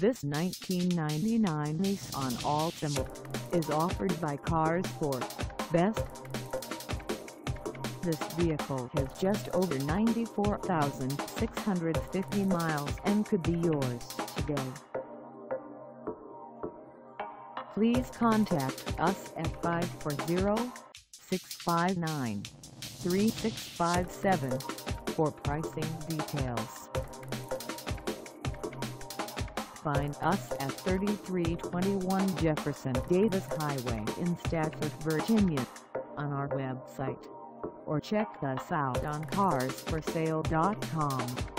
This 1999 Nissan Altima is offered by Cars 4 Best. This vehicle has just over 94,650 miles and could be yours today. Please contact us at 540-659-3657 for pricing details. Find us at 3321 Jefferson Davis Highway in Stafford, Virginia, on our website, or check us out on carsforsale.com.